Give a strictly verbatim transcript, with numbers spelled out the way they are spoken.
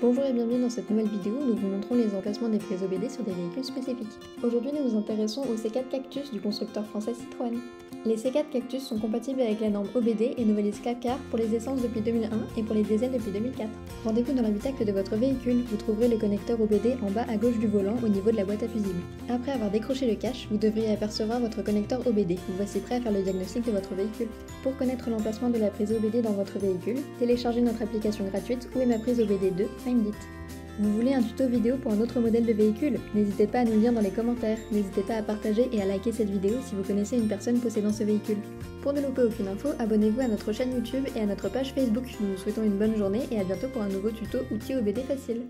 Bonjour et bienvenue dans cette nouvelle vidéo où nous vous montrons les emplacements des prises O B D sur des véhicules spécifiques. Aujourd'hui nous nous intéressons aux C quatre Cactus du constructeur français Citroën. Les C quatre Cactus sont compatibles avec la norme O B D et nouvelle ISKACAR pour les essences depuis deux mille un et pour les diesels depuis deux mille quatre. Rendez-vous dans l'habitacle de votre véhicule, vous trouverez le connecteur O B D en bas à gauche du volant au niveau de la boîte à fusible. Après avoir décroché le cache, vous devriez apercevoir votre connecteur O B D, vous voici prêt à faire le diagnostic de votre véhicule. Pour connaître l'emplacement de la prise O B D dans votre véhicule, téléchargez notre application gratuite Où est ma prise O B D deux. Vous voulez un tuto vidéo pour un autre modèle de véhicule? N'hésitez pas à nous le dire dans les commentaires, n'hésitez pas à partager et à liker cette vidéo si vous connaissez une personne possédant ce véhicule. Pour ne louper aucune info, abonnez-vous à notre chaîne YouTube et à notre page Facebook. Nous vous souhaitons une bonne journée et à bientôt pour un nouveau tuto outil O B D facile.